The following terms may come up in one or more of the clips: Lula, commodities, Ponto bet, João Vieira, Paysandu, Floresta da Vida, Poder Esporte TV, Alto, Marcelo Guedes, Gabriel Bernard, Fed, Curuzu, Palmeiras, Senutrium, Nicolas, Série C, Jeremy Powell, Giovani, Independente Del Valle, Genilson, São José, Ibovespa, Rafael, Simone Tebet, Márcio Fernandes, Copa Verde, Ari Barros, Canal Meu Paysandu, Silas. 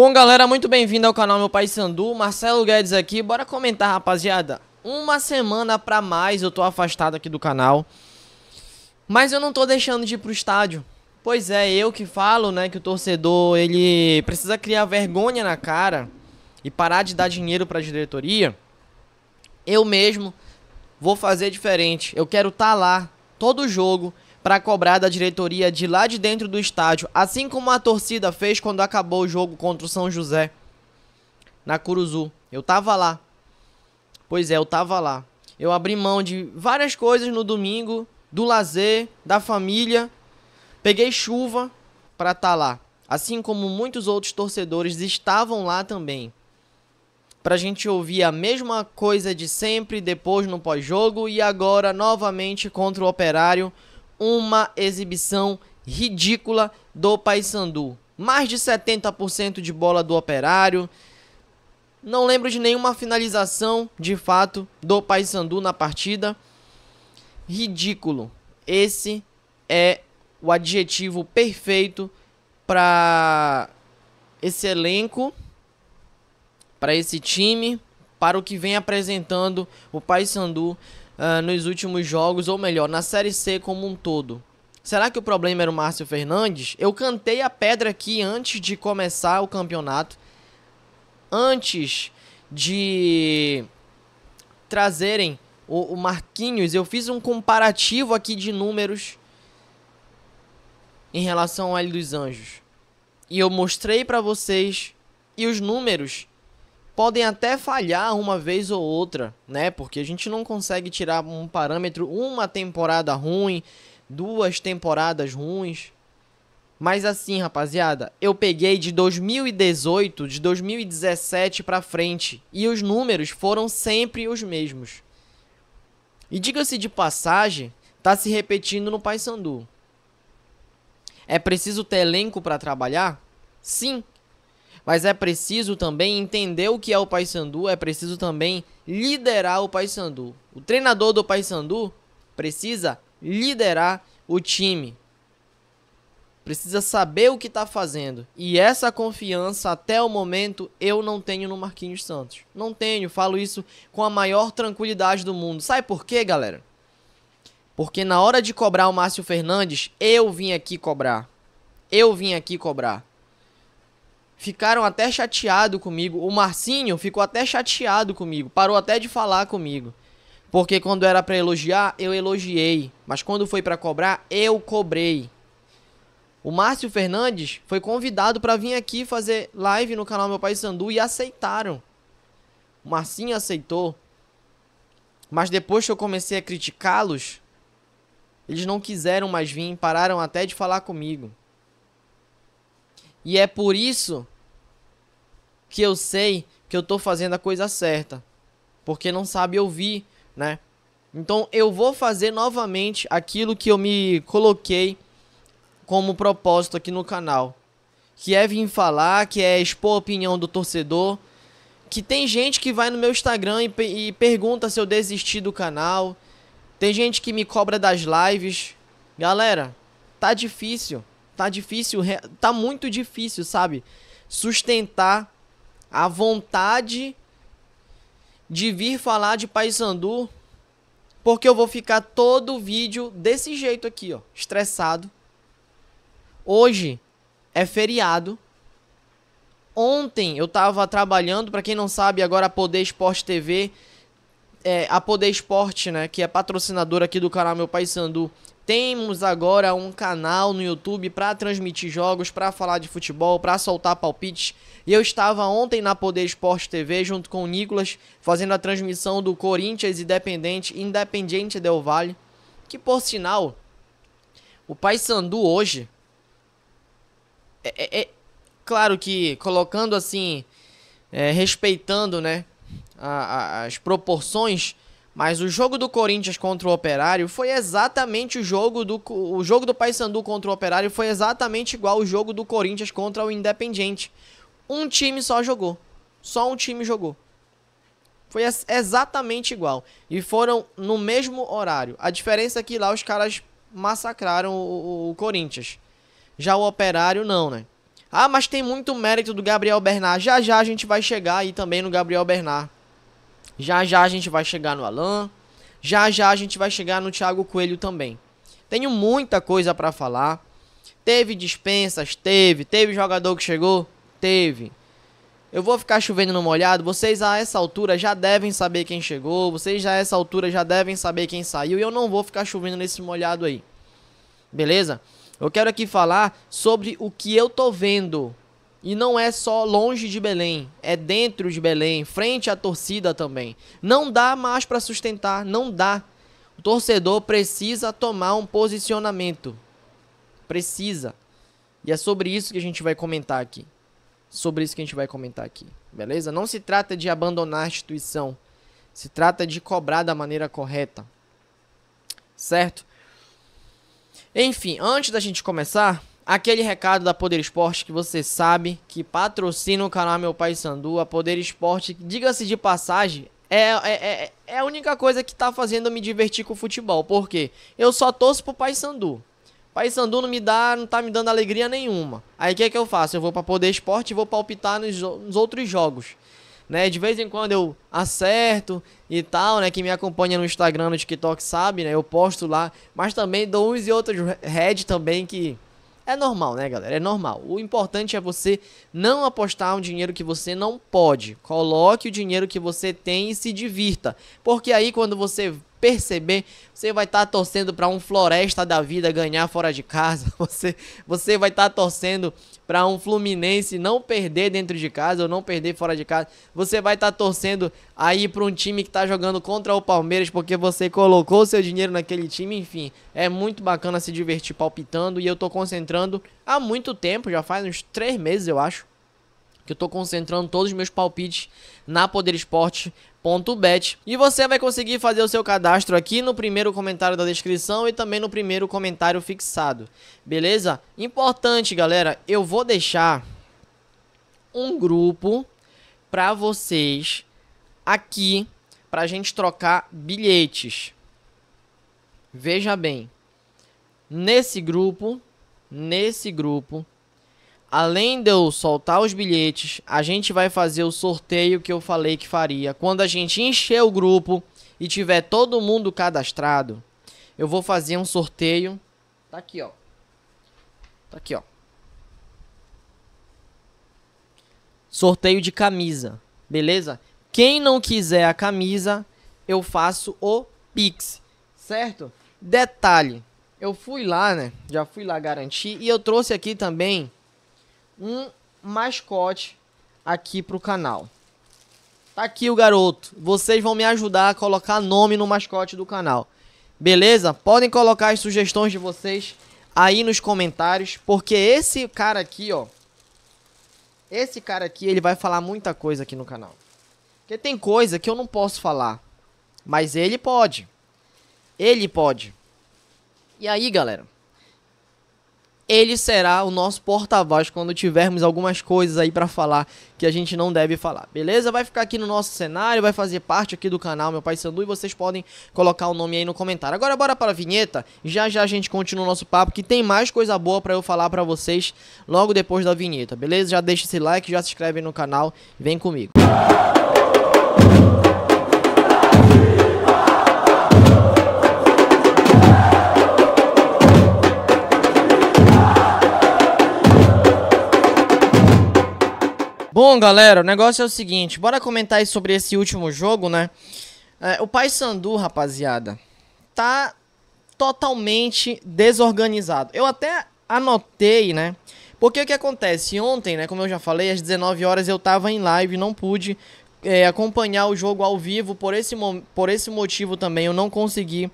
Bom, galera, muito bem-vindo ao canal Meu Paysandu. Marcelo Guedes aqui, bora comentar, rapaziada. Uma semana pra mais eu tô afastado aqui do canal, mas eu não tô deixando de ir pro estádio. Pois é, eu que falo, né, que o torcedor, ele precisa criar vergonha na cara e parar de dar dinheiro pra diretoria. Eu mesmo vou fazer diferente. Eu quero estar lá todo jogo para cobrar da diretoria de lá de dentro do estádio, assim como a torcida fez quando acabou o jogo contra o São José na Curuzu. Eu tava lá. Pois é, eu tava lá. Eu abri mão de várias coisas no domingo, do lazer, da família. Peguei chuva para estar lá, assim como muitos outros torcedores estavam lá também, pra gente ouvir a mesma coisa de sempre, depois no pós-jogo e agora novamente contra o Operário. Uma exibição ridícula do Paysandu. Mais de 70% de bola do Operário. Não lembro de nenhuma finalização, de fato, do Paysandu na partida. Ridículo. Esse é o adjetivo perfeito para esse elenco, para esse time, para o que vem apresentando o Paysandu nos últimos jogos, ou melhor, na Série C como um todo. Será que o problema era o Márcio Fernandes? Eu cantei a pedra aqui antes de começar o campeonato, antes de trazerem o Marquinhos. Eu fiz um comparativo aqui de números em relação ao L dos Anjos, e eu mostrei pra vocês, e os números podem até falhar uma vez ou outra, né? Porque a gente não consegue tirar um parâmetro, uma temporada ruim, duas temporadas ruins. Mas assim, rapaziada, eu peguei de 2018, de 2017 pra frente, e os números foram sempre os mesmos. E diga-se de passagem, tá se repetindo no Paysandu. É preciso ter elenco pra trabalhar? Sim. Mas é preciso também entender o que é o Paysandu, é preciso também liderar o Paysandu. O treinador do Paysandu precisa liderar o time. Precisa saber o que está fazendo. E essa confiança, até o momento, eu não tenho no Marquinhos Santos. Não tenho, falo isso com a maior tranquilidade do mundo. Sabe por quê, galera? Porque na hora de cobrar o Márcio Fernandes, eu vim aqui cobrar. Eu vim aqui cobrar. Ficaram até chateado comigo. O Marcinho ficou até chateado comigo. Parou até de falar comigo. Porque quando era pra elogiar, eu elogiei. Mas quando foi pra cobrar, eu cobrei. O Márcio Fernandes foi convidado pra vir aqui fazer live no canal Meu Paysandu e aceitaram. O Marcinho aceitou. Mas depois que eu comecei a criticá-los, eles não quiseram mais vir. Pararam até de falar comigo. E é por isso que eu sei que eu tô fazendo a coisa certa. Porque não sabe ouvir, né? Então eu vou fazer novamente aquilo que eu me coloquei como propósito aqui no canal. Que é vir falar, que é expor a opinião do torcedor. Que tem gente que vai no meu Instagram e pergunta se eu desisti do canal. Tem gente que me cobra das lives. Galera, tá difícil. Tá difícil, tá muito difícil, sabe? Sustentar a vontade de vir falar de Paysandu, porque eu vou ficar todo o vídeo desse jeito aqui, ó, estressado. Hoje é feriado. Ontem eu tava trabalhando, pra quem não sabe, agora a Poder Esporte TV, a Poder Esporte, né, que é patrocinadora aqui do canal Meu Paysandu. Temos agora um canal no YouTube para transmitir jogos, para falar de futebol, para soltar palpites. E eu estava ontem na Poder Esporte TV junto com o Nicolas, fazendo a transmissão do Corinthians Independente Del Valle. Que, por sinal, o Paysandu hoje, claro que colocando assim, respeitando, né, as proporções, mas o jogo do Corinthians contra o Operário foi exatamente o jogo do Paysandu contra o Operário foi exatamente igual ao jogo do Corinthians contra o Independente. Um time só jogou. Só um time jogou. Foi exatamente igual. E foram no mesmo horário. A diferença é que lá os caras massacraram o Corinthians. Já o Operário não, né? Ah, mas tem muito mérito do Gabriel Bernard. Já já a gente vai chegar aí também no Gabriel Bernard. Já já a gente vai chegar no Alan. Já já a gente vai chegar no Thiago Coelho também. Tenho muita coisa pra falar. Teve dispensas? Teve. Teve jogador que chegou? Teve. Eu vou ficar chovendo no molhado. Vocês a essa altura já devem saber quem chegou. Vocês a essa altura já devem saber quem saiu. E eu não vou ficar chovendo nesse molhado aí. Beleza? Eu quero aqui falar sobre o que eu tô vendo. E não é só longe de Belém. É dentro de Belém. Frente à torcida também. Não dá mais pra sustentar. Não dá. O torcedor precisa tomar um posicionamento. Precisa. E é sobre isso que a gente vai comentar aqui. Sobre isso que a gente vai comentar aqui, beleza? Não se trata de abandonar a instituição. Se trata de cobrar da maneira correta. Certo? Enfim, antes da gente começar, aquele recado da Poder Esporte que você sabe que patrocina o canal Meu Paysandu. A Poder Esporte, diga-se de passagem, é a única coisa que tá fazendo eu me divertir com o futebol. Por quê? Eu só torço pro Paysandu. Paysandu não tá me dando alegria nenhuma. Aí o que é que eu faço? Eu vou pra Poder Esporte e vou palpitar nos outros jogos, né? De vez em quando eu acerto e tal, né? Quem me acompanha no Instagram, no TikTok sabe, né? Eu posto lá, mas também dou uns e outros head também, que é normal, né, galera? É normal. O importante é você não apostar um dinheiro que você não pode. Coloque o dinheiro que você tem e se divirta. Porque aí quando você perceber, você vai estar torcendo para um Floresta da Vida ganhar fora de casa, você vai estar torcendo para um Fluminense não perder dentro de casa ou não perder fora de casa, você vai estar torcendo aí para um time que está jogando contra o Palmeiras porque você colocou seu dinheiro naquele time. Enfim, é muito bacana se divertir palpitando, e eu tô concentrando há muito tempo, já faz uns 3 meses eu acho, que eu tô concentrando todos os meus palpites na Poder Esporte. Ponto bet. E você vai conseguir fazer o seu cadastro aqui no primeiro comentário da descrição e também no primeiro comentário fixado, beleza? Importante, galera, eu vou deixar um grupo pra vocês aqui pra gente trocar bilhetes. Veja bem, nesse grupo, além de eu soltar os bilhetes, a gente vai fazer o sorteio que eu falei que faria. Quando a gente encher o grupo e tiver todo mundo cadastrado, eu vou fazer um sorteio. Tá aqui, ó. Tá aqui, ó. Sorteio de camisa, beleza? Quem não quiser a camisa, eu faço o Pix, certo? Detalhe, eu fui lá, né? Já fui lá garantir e eu trouxe aqui também um mascote aqui pro canal. Tá aqui o garoto. Vocês vão me ajudar a colocar nome no mascote do canal, beleza? Podem colocar as sugestões de vocês aí nos comentários, porque esse cara aqui, ó, esse cara aqui, ele vai falar muita coisa aqui no canal. Porque tem coisa que eu não posso falar, mas ele pode. Ele pode. E aí, galera, ele será o nosso porta-voz quando tivermos algumas coisas aí pra falar que a gente não deve falar, beleza? Vai ficar aqui no nosso cenário, vai fazer parte aqui do canal Meu Paysandu, e vocês podem colocar o nome aí no comentário. Agora bora para a vinheta, já já a gente continua o nosso papo, que tem mais coisa boa pra eu falar pra vocês logo depois da vinheta, beleza? Já deixa esse like, já se inscreve no canal, vem comigo. Bom, galera, o negócio é o seguinte, bora comentar aí sobre esse último jogo, né? O Paysandu, rapaziada, tá totalmente desorganizado. Eu até anotei, né? Porque o que acontece? Ontem, né, como eu já falei, às 19 horas eu tava em live, não pude acompanhar o jogo ao vivo. Por esse motivo também eu não consegui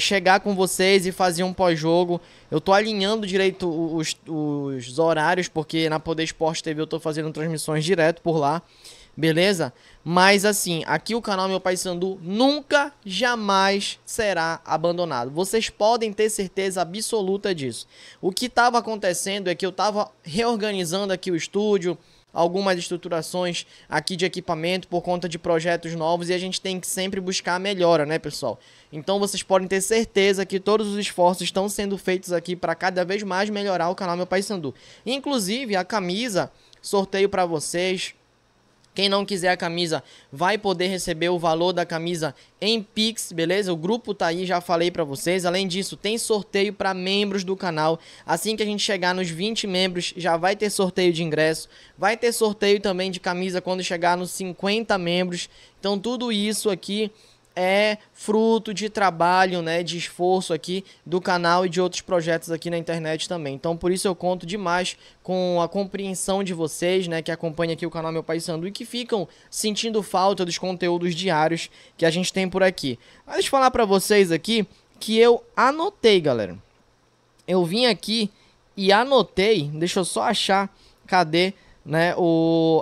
chegar com vocês e fazer um pós-jogo. Eu tô alinhando direito os horários, porque na Poder Esporte TV eu tô fazendo transmissões direto por lá, beleza? Mas assim, aqui o canal Meu Paysandu nunca, jamais será abandonado. Vocês podem ter certeza absoluta disso. O que tava acontecendo é que eu tava reorganizando aqui o estúdio, algumas estruturações aqui de equipamento por conta de projetos novos e a gente tem que sempre buscar a melhora, né, pessoal? Então vocês podem ter certeza que todos os esforços estão sendo feitos aqui para cada vez mais melhorar o canal Meu Paysandu. Inclusive, a camisa, sorteio para vocês. Quem não quiser a camisa vai poder receber o valor da camisa em Pix, beleza? O grupo tá aí, já falei pra vocês. Além disso, tem sorteio para membros do canal. Assim que a gente chegar nos 20 membros, já vai ter sorteio de ingresso. Vai ter sorteio também de camisa quando chegar nos 50 membros. Então tudo isso aqui é fruto de trabalho, né, de esforço aqui do canal e de outros projetos aqui na internet também. Então, por isso eu conto demais com a compreensão de vocês, né, que acompanham aqui o canal Meu Paysandu e que ficam sentindo falta dos conteúdos diários que a gente tem por aqui. Mas deixa eu falar pra vocês aqui que eu anotei, galera. Eu vim aqui e anotei, deixa eu só achar, cadê, né,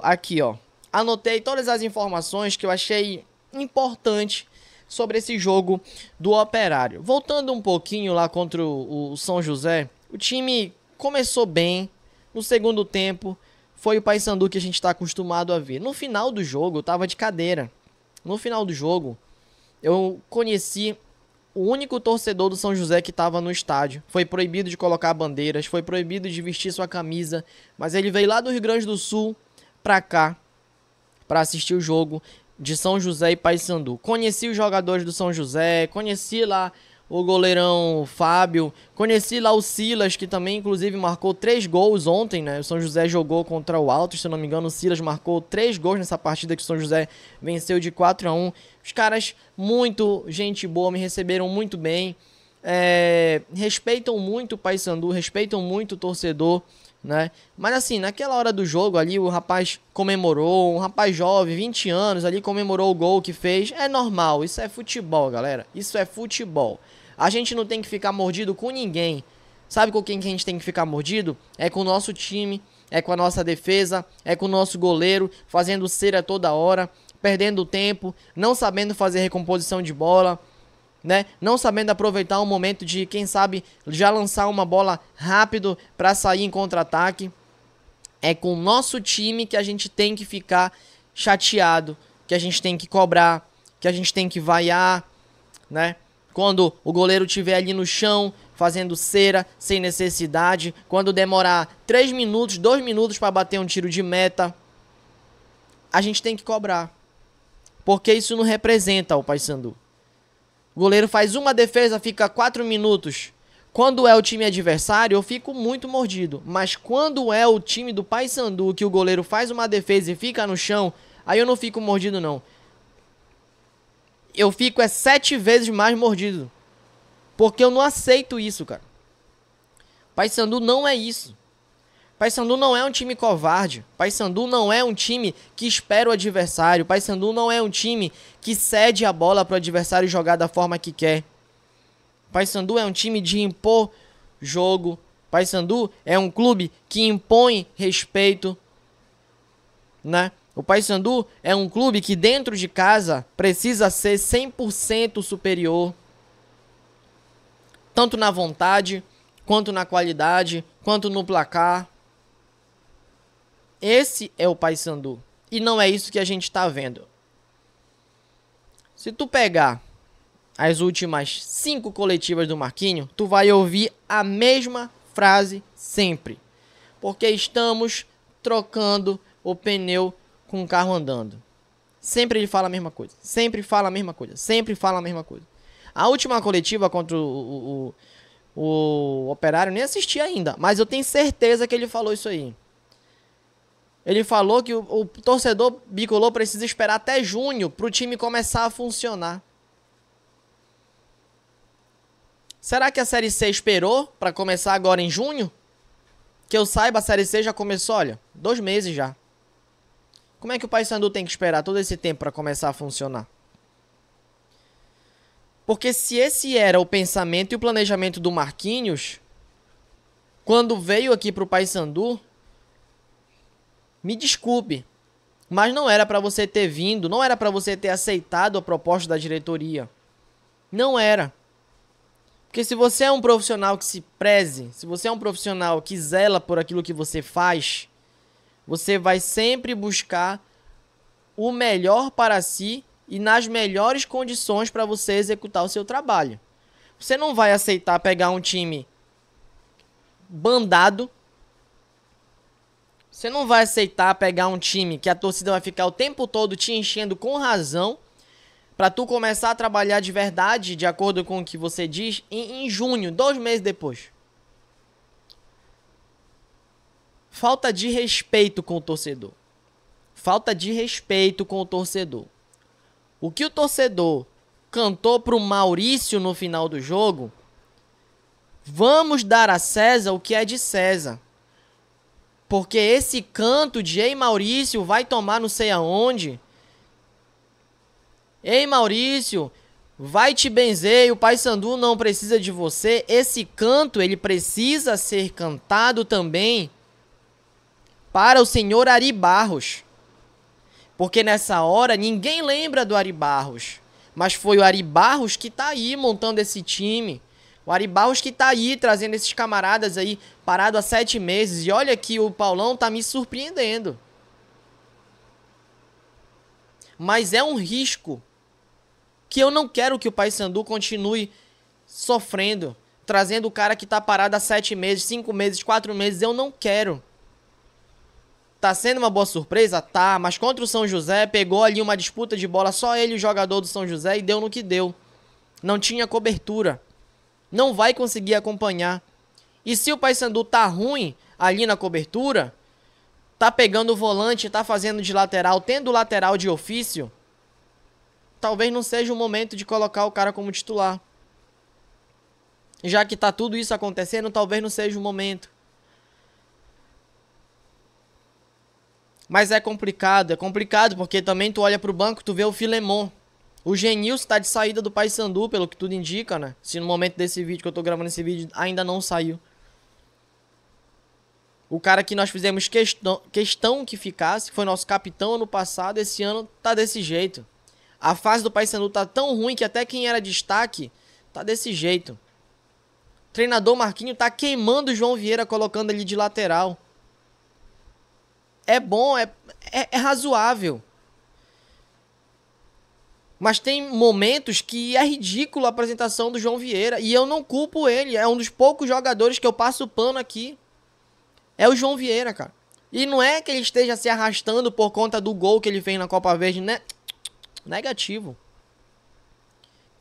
aqui, ó. Anotei todas as informações que eu achei importante sobre esse jogo do Operário. Voltando um pouquinho lá contra o São José, o time começou bem, no segundo tempo foi o Paysandu que a gente está acostumado a ver. No final do jogo eu tava de cadeira, no final do jogo eu conheci o único torcedor do São José que estava no estádio. Foi proibido de colocar bandeiras, foi proibido de vestir sua camisa, mas ele veio lá do Rio Grande do Sul pra cá, pra assistir o jogo de São José e Paysandu. Conheci os jogadores do São José, conheci lá o goleirão Fábio, conheci lá o Silas, que também inclusive marcou 3 gols ontem, né? O São José jogou contra o Alto, se não me engano, o Silas marcou 3 gols nessa partida que o São José venceu de 4-1. Os caras, muito gente boa, me receberam muito bem, respeitam muito o Paysandu, respeitam muito o torcedor, né? Mas assim, naquela hora do jogo ali o rapaz comemorou, um rapaz jovem, 20 anos ali, comemorou o gol que fez. É normal, isso é futebol, galera, isso é futebol. A gente não tem que ficar mordido com ninguém. Sabe com quem que a gente tem que ficar mordido? É com o nosso time, é com a nossa defesa, é com o nosso goleiro fazendo cera toda hora, perdendo tempo, não sabendo fazer recomposição de bola, né? Não sabendo aproveitar o momento de, quem sabe, já lançar uma bola rápido para sair em contra-ataque. É com o nosso time que a gente tem que ficar chateado, que a gente tem que cobrar, que a gente tem que vaiar, né? Quando o goleiro estiver ali no chão fazendo cera sem necessidade, quando demorar 3 minutos, 2 minutos para bater um tiro de meta, a gente tem que cobrar, porque isso não representa o Paysandu. O goleiro faz uma defesa, fica 4 minutos. Quando é o time adversário, eu fico muito mordido. Mas quando é o time do Paysandu, que o goleiro faz uma defesa e fica no chão, aí eu não fico mordido, não. Eu fico 7 vezes mais mordido. Porque eu não aceito isso, cara. Paysandu não é isso. Paysandu não é um time covarde. Paysandu não é um time que espera o adversário. Paysandu não é um time que cede a bola para o adversário jogar da forma que quer. Paysandu é um time de impor jogo. Paysandu é um clube que impõe respeito, né? O Paysandu é um clube que dentro de casa precisa ser 100% superior, tanto na vontade, quanto na qualidade, quanto no placar. Esse é o Paysandu. E não é isso que a gente tá vendo. Se tu pegar as últimas 5 coletivas do Marquinhos, tu vai ouvir a mesma frase sempre. Porque estamos trocando o pneu com o carro andando. Sempre ele fala a mesma coisa. Sempre fala a mesma coisa. Sempre fala a mesma coisa. A última coletiva contra o Operário, nem assisti ainda, mas eu tenho certeza que ele falou isso aí. Ele falou que o torcedor bicolor precisa esperar até junho para o time começar a funcionar. Será que a Série C esperou para começar agora em junho? Que eu saiba, a Série C já começou, olha, 2 meses já. Como é que o Paysandu tem que esperar todo esse tempo para começar a funcionar? Porque se esse era o pensamento e o planejamento do Marquinhos, quando veio aqui pro Paysandu, me desculpe, mas não era pra você ter vindo, não era pra você ter aceitado a proposta da diretoria. Não era. Porque se você é um profissional que se preze, se você é um profissional que zela por aquilo que você faz, Você vai sempre buscar o melhor para si e nas melhores condições para você executar o seu trabalho. Você não vai aceitar pegar um time bandado. Você não vai aceitar pegar um time que a torcida vai ficar o tempo todo te enchendo com razão para tu começar a trabalhar de verdade, de acordo com o que você diz, em junho, 2 meses depois. Falta de respeito com o torcedor. Falta de respeito com o torcedor. O que o torcedor cantou pro Maurício no final do jogo, vamos dar a César o que é de César. Porque esse canto de ei Maurício vai tomar não sei aonde, ei Maurício vai te benzer e o Paysandu não precisa de você, esse canto ele precisa ser cantado também para o senhor Ari Barros. Porque nessa hora ninguém lembra do Ari Barros. Mas foi o Ari Barros que tá aí montando esse time. O Ari Barros que tá aí trazendo esses camaradas aí parado há 7 meses. E olha que o Paulão tá me surpreendendo. Mas é um risco que eu não quero que o Paysandu continue sofrendo. Trazendo o cara que tá parado há 7 meses, 5 meses, 4 meses. Eu não quero. Tá sendo uma boa surpresa? Tá, mas contra o São José pegou ali uma disputa de bola, só ele, o jogador do São José, e deu no que deu. Não tinha cobertura. Não vai conseguir acompanhar. E se o Paysandu tá ruim ali na cobertura, tá pegando o volante, tá fazendo de lateral, tendo lateral de ofício, talvez não seja o momento de colocar o cara como titular. Já que tá tudo isso acontecendo, talvez não seja o momento. Mas é complicado porque também tu olha pro banco, tu vê o Filemon. O Genilson tá de saída do Paysandu, pelo que tudo indica, né? Se no momento desse vídeo, que eu tô gravando esse vídeo, ainda não saiu. O cara que nós fizemos questão que ficasse, que foi nosso capitão ano passado, esse ano tá desse jeito. A fase do Paysandu tá tão ruim que até quem era destaque tá desse jeito. O treinador Marquinhos tá queimando o João Vieira, colocando ele de lateral. É bom, é razoável. Mas tem momentos que é ridículo a apresentação do João Vieira. E eu não culpo ele. É um dos poucos jogadores que eu passo o pano aqui. É o João Vieira, cara. E não é que ele esteja se arrastando por conta do gol que ele fez na Copa Verde, né? Negativo.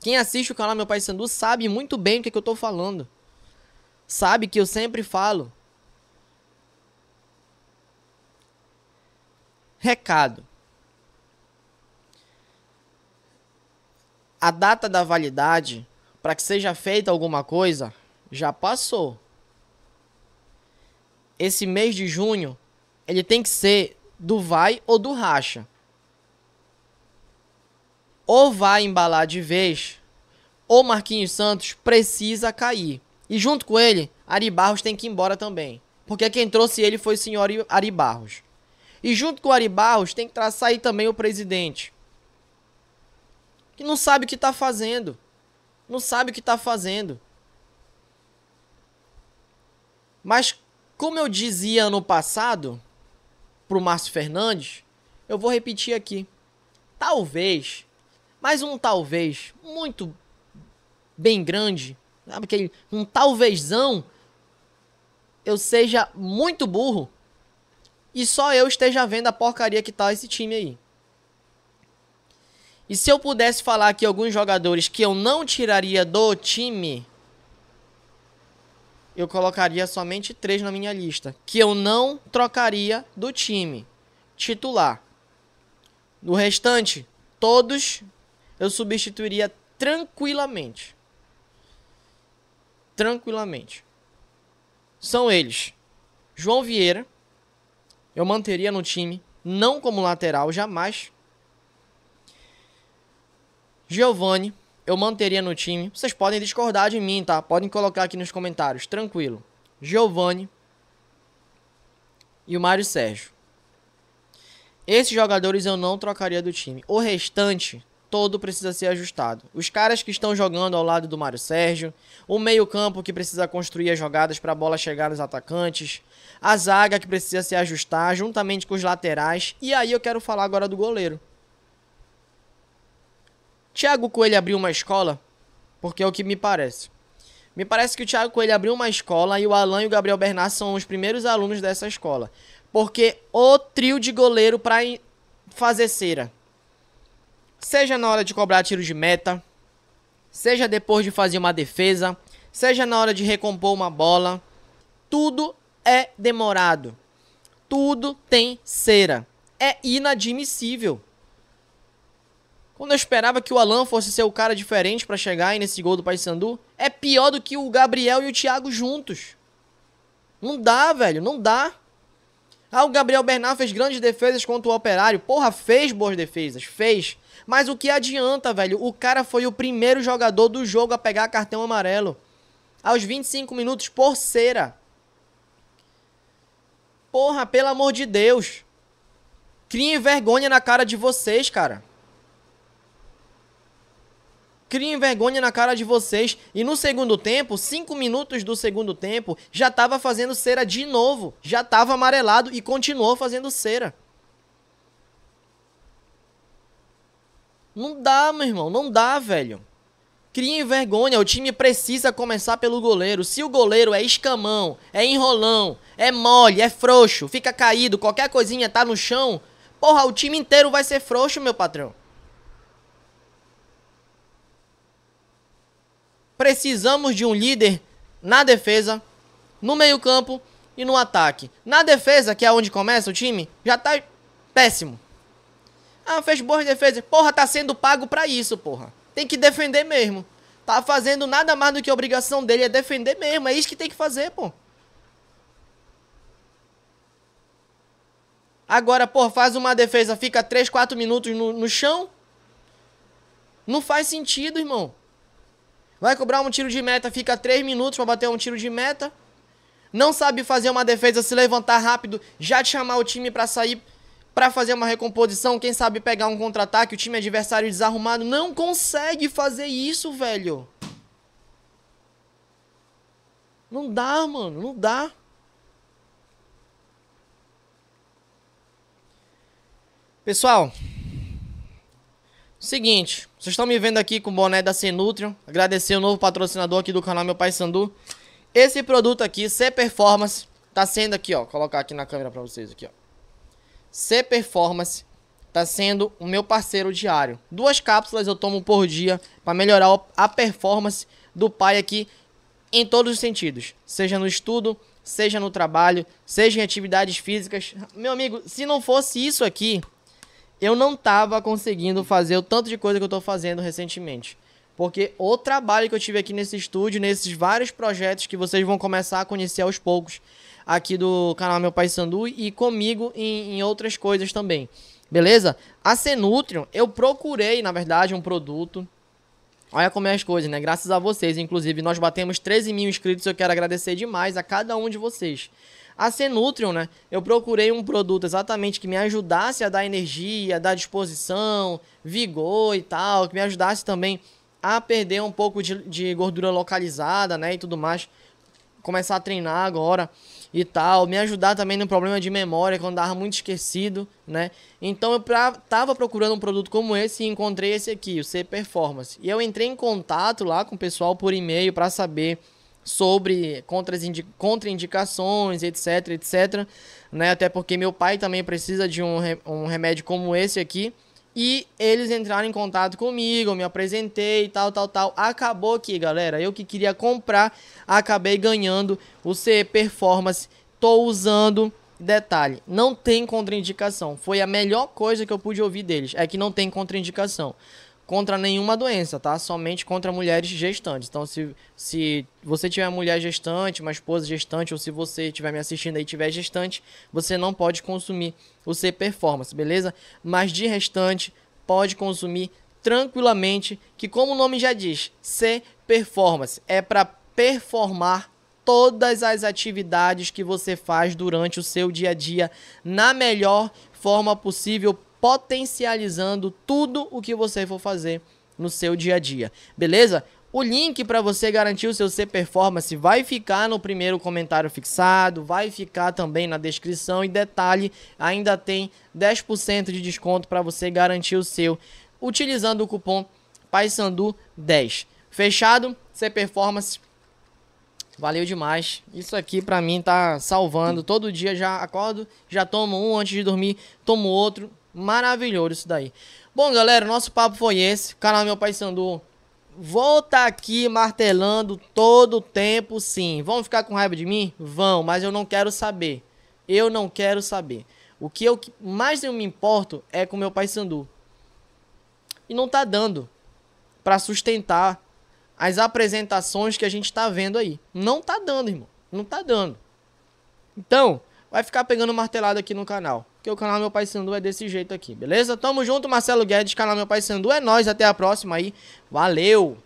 Quem assiste o canal Meu Paysandu sabe muito bem o que eu tô falando. Sabe que eu sempre falo. Recado. A data da validade para que seja feita alguma coisa já passou. Esse mês de junho ele tem que ser do vai ou do racha. Ou vai embalar de vez, ou Marquinhos Santos precisa cair. E junto com ele, Ari Barros tem que ir embora também. Porque quem trouxe ele foi o senhor Ari Barros. E junto com o Ari Barros tem que traçar aí também o presidente. Que não sabe o que tá fazendo. Não sabe o que tá fazendo. Mas como eu dizia ano passado pro Márcio Fernandes, eu vou repetir aqui. Talvez, mas um talvez muito bem grande, sabe aquele um talvezão, eu seja muito burro. E só eu esteja vendo a porcaria que tá esse time aí. E se eu pudesse falar aqui alguns jogadores que eu não tiraria do time, eu colocaria somente 3 na minha lista. Que eu não trocaria do time titular. No restante, todos eu substituiria tranquilamente. Tranquilamente. São eles. João Vieira. Eu manteria no time, não como lateral, jamais. Giovani, eu manteria no time. Vocês podem discordar de mim, tá? Podem colocar aqui nos comentários, tranquilo. Giovani e o Mário Sérgio. Esses jogadores eu não trocaria do time. O restante, todo precisa ser ajustado. Os caras que estão jogando ao lado do Mário Sérgio, o meio-campo que precisa construir as jogadas para a bola chegar nos atacantes, a zaga que precisa se ajustar juntamente com os laterais. E aí eu quero falar agora do goleiro. Thiago Coelho abriu uma escola, porque é o que me parece. Me parece que o Thiago Coelho abriu uma escola e o Alan e o Gabriel Bernard são os primeiros alunos dessa escola. Porque o trio de goleiro para fazer cera. Seja na hora de cobrar tiro de meta, seja depois de fazer uma defesa, seja na hora de recompor uma bola. Tudo é demorado. Tudo tem cera. É inadmissível. Quando eu esperava que o Alan fosse ser o cara diferente para chegar aí nesse gol do Paysandu, é pior do que o Gabriel e o Thiago juntos. Não dá, velho, não dá. Ah, o Gabriel Bernard fez grandes defesas contra o Operário. Porra, fez boas defesas, fez. Mas o que adianta, velho? O cara foi o primeiro jogador do jogo a pegar cartão amarelo. Aos 25 minutos, por cera. Porra, pelo amor de Deus. Criem vergonha na cara de vocês, cara. Criem vergonha na cara de vocês. E no segundo tempo, 5 minutos do segundo tempo, já tava fazendo cera de novo. Já tava amarelado e continuou fazendo cera. Não dá, meu irmão. Não dá, velho. Criem vergonha. O time precisa começar pelo goleiro. Se o goleiro é escamão, é enrolão, é mole, é frouxo, fica caído, qualquer coisinha tá no chão, porra, o time inteiro vai ser frouxo, meu patrão. Precisamos de um líder na defesa, no meio-campo e no ataque. Na defesa, que é onde começa o time, já tá péssimo. Ah, fez boas defesas. Porra, tá sendo pago pra isso, porra. Tem que defender mesmo. Tá fazendo nada mais do que a obrigação dele, é defender mesmo. É isso que tem que fazer, pô. Agora, porra, faz uma defesa, fica 3, 4 minutos no chão. Não faz sentido, irmão. Vai cobrar um tiro de meta, fica 3 minutos pra bater um tiro de meta. Não sabe fazer uma defesa, se levantar rápido, já te chamar o time pra sair, pra fazer uma recomposição, quem sabe pegar um contra-ataque, o time adversário desarrumado. Não consegue fazer isso, velho. Não dá, mano, não dá. Pessoal, seguinte, vocês estão me vendo aqui com o boné da Senutrium. Agradecer o novo patrocinador aqui do canal Meu Paysandu. Esse produto aqui, C-Performance, tá sendo aqui, ó. Vou colocar aqui na câmera pra vocês aqui, ó. C-Performance tá sendo o meu parceiro diário. 2 cápsulas eu tomo por dia pra melhorar a performance do pai aqui em todos os sentidos. Seja no estudo, seja no trabalho, seja em atividades físicas. Meu amigo, se não fosse isso aqui, eu não tava conseguindo fazer o tanto de coisa que eu tô fazendo recentemente. Porque o trabalho que eu tive aqui nesse estúdio, nesses vários projetos que vocês vão começar a conhecer aos poucos aqui do canal Meu Paysandu e comigo em outras coisas também. Beleza? A Senutrium, eu procurei, na verdade, um produto. Olha como é as coisas, né? Graças a vocês. Inclusive, nós batemos 13 mil inscritos. Eu quero agradecer demais a cada um de vocês. A Senutrium, né? Eu procurei um produto exatamente que me ajudasse a dar energia, dar disposição, vigor e tal, que me ajudasse também a perder um pouco de gordura localizada, né? E tudo mais. Começar a treinar agora e tal. Me ajudar também no problema de memória, quando andava muito esquecido, né? Então eu tava procurando um produto como esse e encontrei esse aqui, o C-Performance. E eu entrei em contato lá com o pessoal por e-mail para saber sobre contraindicações, etc, etc, né? Até porque meu pai também precisa de um remédio como esse aqui. E eles entraram em contato comigo, eu me apresentei e tal. Acabou aqui, galera. Eu que queria comprar, acabei ganhando o C-Performance. Tô usando. Detalhe, não tem contraindicação. Foi a melhor coisa que eu pude ouvir deles. É que não tem contraindicação contra nenhuma doença, tá? Somente contra mulheres gestantes. Então, se você tiver mulher gestante, uma esposa gestante, ou se você estiver me assistindo aí e tiver gestante, você não pode consumir o C-Performance, beleza? Mas de restante, pode consumir tranquilamente, que como o nome já diz, C-Performance é para performar todas as atividades que você faz durante o seu dia a dia na melhor forma possível, potencializando tudo o que você for fazer no seu dia a dia, beleza? O link para você garantir o seu C-Performance vai ficar no primeiro comentário fixado, vai ficar também na descrição e detalhe, ainda tem 10% de desconto para você garantir o seu, utilizando o cupom Paysandu10. Fechado? C-Performance, valeu demais. Isso aqui para mim tá salvando, todo dia já acordo, já tomo um antes de dormir, tomo outro, maravilhoso isso daí. Bom galera, nosso papo foi esse, canal Meu Paysandu. Vou tá aqui martelando todo o tempo, sim. Vão ficar com raiva de mim? Vão, mas eu não quero saber. Eu não quero saber. O que mais eu me importo é com o meu Paysandu. E não tá dando pra sustentar as apresentações que a gente tá vendo aí. Não tá dando, irmão. Não tá dando. Então, vai ficar pegando martelado aqui no canal. Porque o canal Meu Paysandu é desse jeito aqui, beleza? Tamo junto, Marcelo Guedes, canal Meu Paysandu. É nóis, até a próxima aí. Valeu!